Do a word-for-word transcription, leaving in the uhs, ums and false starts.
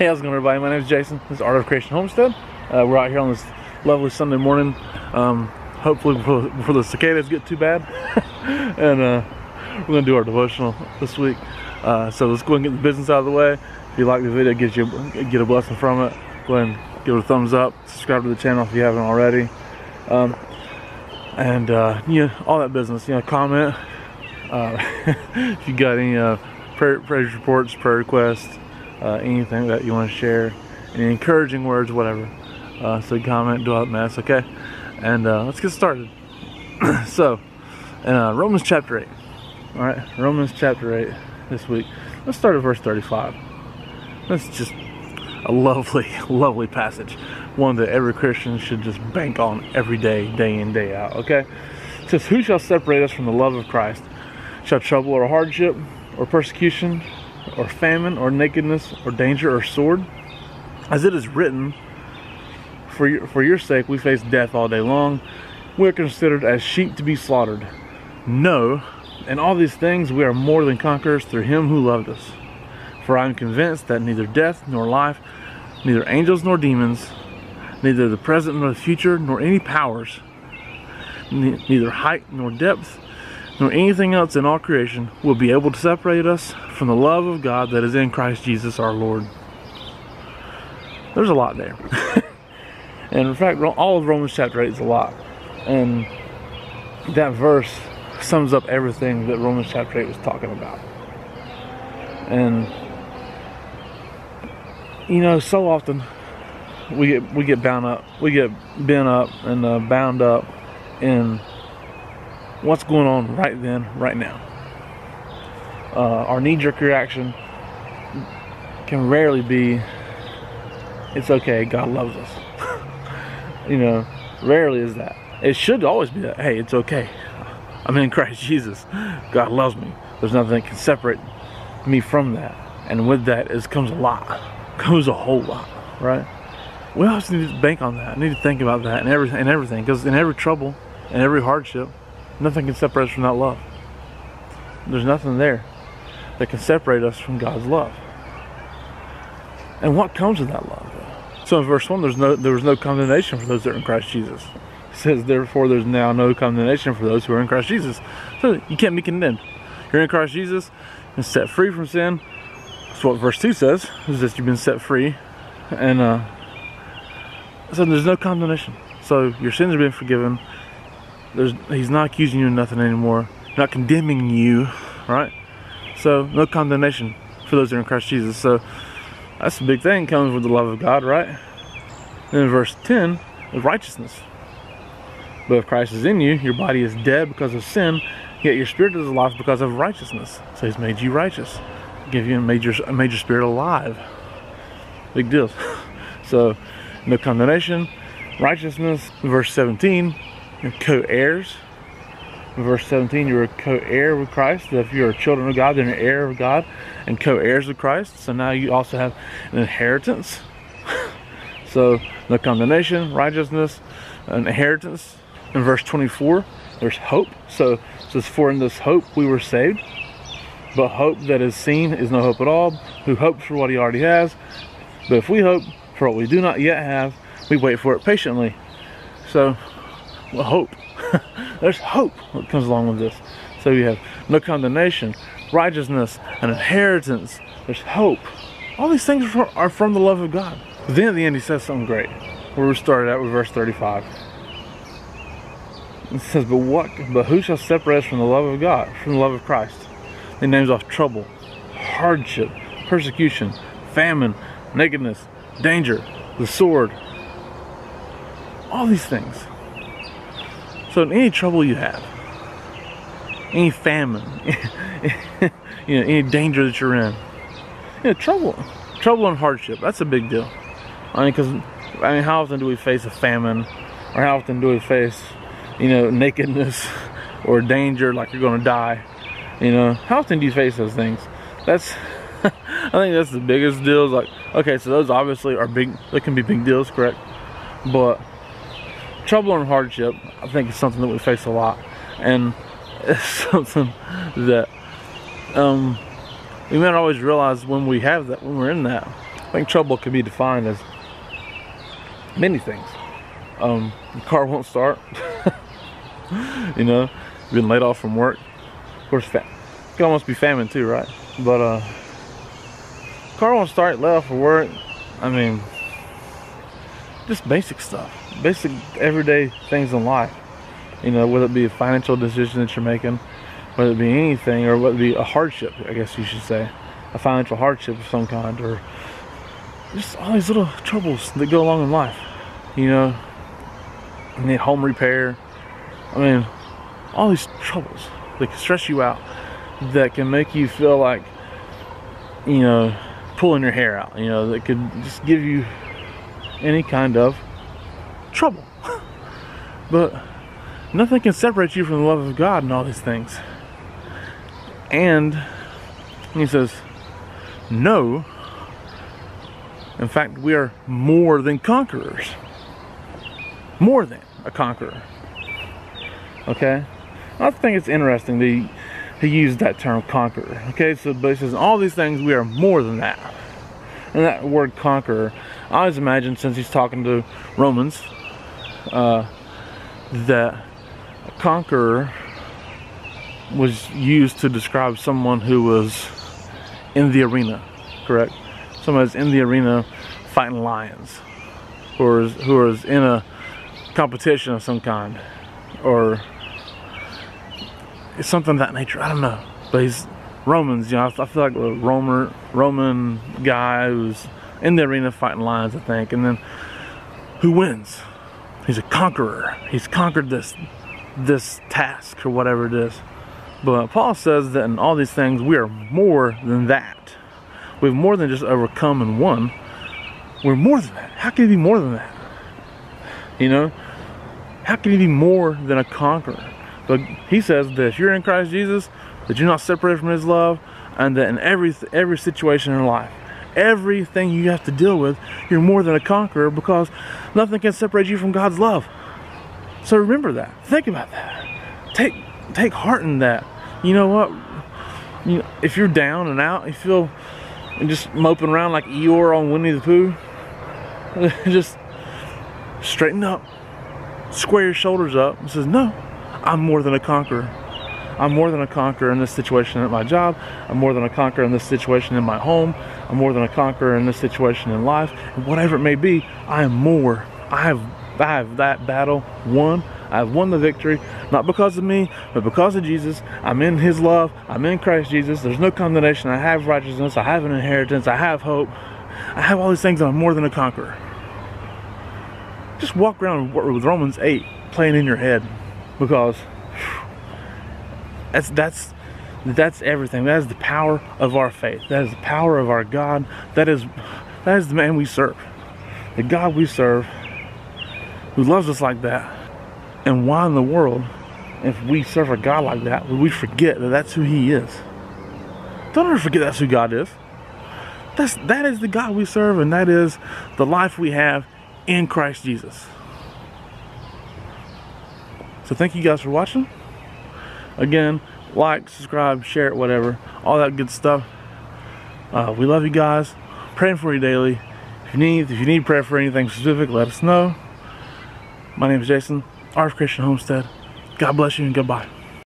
Hey, how's it going, everybody? My name is Jason. This is Art of Creation Homestead. Uh, we're out here on this lovely Sunday morning. Um, hopefully before, before the cicadas get too bad. And uh, we're going to do our devotional this week. Uh, so let's go ahead and get the business out of the way. If you like the video, get, you, get a blessing from it. Go ahead and give it a thumbs up. Subscribe to the channel if you haven't already. Um, and, uh, you know, all that business. You know, comment. Uh, if you got any uh, prayer, prayer reports, prayer requests. Uh, anything that you want to share, any encouraging words, whatever, uh, so comment, do all that mess, okay? And uh, let's get started. So, in uh, Romans chapter eight, all right, Romans chapter eight this week. Let's start at verse thirty-five. That's just a lovely, lovely passage, one that every Christian should just bank on every day, day in, day out, okay? It says, "Who shall separate us from the love of Christ? Shall trouble or hardship or persecution or famine, or nakedness, or danger, or sword? As it is written, for your, for your sake we face death all day long. We are considered as sheep to be slaughtered. No, in all these things we are more than conquerors through him who loved us. For I am convinced that neither death nor life, neither angels nor demons, neither the present nor the future, nor any powers, ne neither height nor depth, nor anything else in all creation will be able to separate us from the love of God that is in Christ Jesus our Lord." There's a lot there. And in fact, all of Romans chapter eight is a lot. And that verse sums up everything that Romans chapter eight was talking about. And, you know, so often we get, we get bound up, we get bent up and uh, bound up in what's going on right then, right now. Uh, our knee-jerk reaction can rarely be, "It's okay, God loves us." You know, rarely is that. It should always be that, "Hey, it's okay. I'm in Christ Jesus. God loves me. There's nothing that can separate me from that." And with that is comes a lot, comes a whole lot, right? We also need to bank on that. We need to think about that and everything, and everything, because in every trouble and every hardship, nothing can separate us from that love. There's nothing there that can separate us from God's love. And what comes with that love? So in verse one, there's no, there was no condemnation for those that are in Christ Jesus. It says, "Therefore there's now no condemnation for those who are in Christ Jesus." So you can't be condemned. You're in Christ Jesus and set free from sin. That's what verse two says, is that you've been set free. And uh, so there's no condemnation. So your sins have been forgiven. There's, he's not accusing you of nothing anymore. Not condemning you, right? So no condemnation for those that are in Christ Jesus. So that's the big thing, comes with the love of God, right? Then in verse ten, is righteousness. "But if Christ is in you, your body is dead because of sin, yet your spirit is alive because of righteousness." So he's made you righteous, give you a major, a major spirit alive. Big deal. So no condemnation, righteousness. Verse seventeen. You're co-heirs. In verse seventeen, you're a co-heir with Christ. If you're children of God, then you're an heir of God and co-heirs with Christ. So now you also have an inheritance. So no condemnation, righteousness, an inheritance. In verse twenty-four, there's hope. So it says, "For in this hope we were saved. But hope that is seen is no hope at all. Who hopes for what he already has? But if we hope for what we do not yet have, we wait for it patiently." So, well, hope. There's hope that comes along with this. So you have no condemnation, righteousness, an inheritance. There's hope. All these things are from, are from the love of God. But then at the end he says something great, where we started out with verse thirty-five. It says, but what but who shall separate us from the love of God, from the love of Christ? He names off trouble, hardship, persecution, famine, nakedness, danger, the sword. All these things. So in any trouble you have, any famine, you know, any danger that you're in, you know, trouble, trouble and hardship, that's a big deal. I mean, because I mean, how often do we face a famine, or how often do we face, you know, nakedness or danger, like you're going to die? You know, how often do you face those things? That's, I think that's the biggest deal. Is like, okay, so those obviously are big. They can be big deals, correct? But trouble and hardship, I think, is something that we face a lot, and it's something that um, we may not always realize when we have that, when we're in that. I think trouble can be defined as many things. Um, your car won't start. You know, you've been laid off from work. Of course, fat. You can almost be famine too, right? But uh, car won't start, laid off from work. I mean, just basic stuff, basic everyday things in life. You know, whether it be a financial decision that you're making, whether it be anything, or whether it be a hardship, I guess you should say, a financial hardship of some kind, or just all these little troubles that go along in life. You know, you need home repair. I mean, all these troubles that can stress you out, that can make you feel like, you know, pulling your hair out. You know, that could just give you any kind of trouble. But nothing can separate you from the love of God and all these things. And he says, no. In fact, we are more than conquerors. More than a conqueror. Okay? I think it's interesting that he, he used that term, conqueror. Okay? So, but he says, all these things, we are more than that. And that word conqueror, I always imagine, since he's talking to Romans, uh, that a conqueror was used to describe someone who was in the arena, correct? Someone who's in the arena fighting lions, or is, who is in a competition of some kind, or something of that nature. I don't know. But he's Romans, you know, I feel like a Romer, Roman guy who's in the arena fighting lions, I think, and then who wins? He's a conqueror. He's conquered this this task or whatever it is. But Paul says that in all these things, we are more than that. We've more than just overcome and won. We're more than that. How can you be more than that? You know? How can you be more than a conqueror? But he says that if you're in Christ Jesus, that you're not separated from his love, and that in every every situation in life, everything you have to deal with, you're more than a conqueror, because nothing can separate you from God's love. So remember that. Think about that. Take take heart in that. You know what? You know, if you're down and out, you feel and just moping around like Eeyore on Winnie the Pooh, just straighten up, square your shoulders up, and says, no, I'm more than a conqueror. I'm more than a conqueror in this situation at my job. I'm more than a conqueror in this situation in my home. I'm more than a conqueror in this situation in life. And whatever it may be, I am more. I have, I have that battle won. I have won the victory, not because of me, but because of Jesus. I'm in his love. I'm in Christ Jesus. There's no condemnation. I have righteousness. I have an inheritance. I have hope. I have all these things. I'm more than a conqueror. Just walk around with Romans eight playing in your head, because That's, that's, that's everything. That is the power of our faith. That is the power of our God. That is, that is the man we serve. The God we serve, who loves us like that. And why in the world, if we serve a God like that, would we forget that that's who he is? Don't ever forget that's who God is. That's, that is the God we serve, and that is the life we have in Christ Jesus. So thank you guys for watching. Again, like, subscribe, share it, whatever, all that good stuff. Uh, we love you guys. Praying for you daily. If you need, if you need prayer for anything specific, let us know. My name is Jason, Art of Creation Homestead. God bless you and goodbye.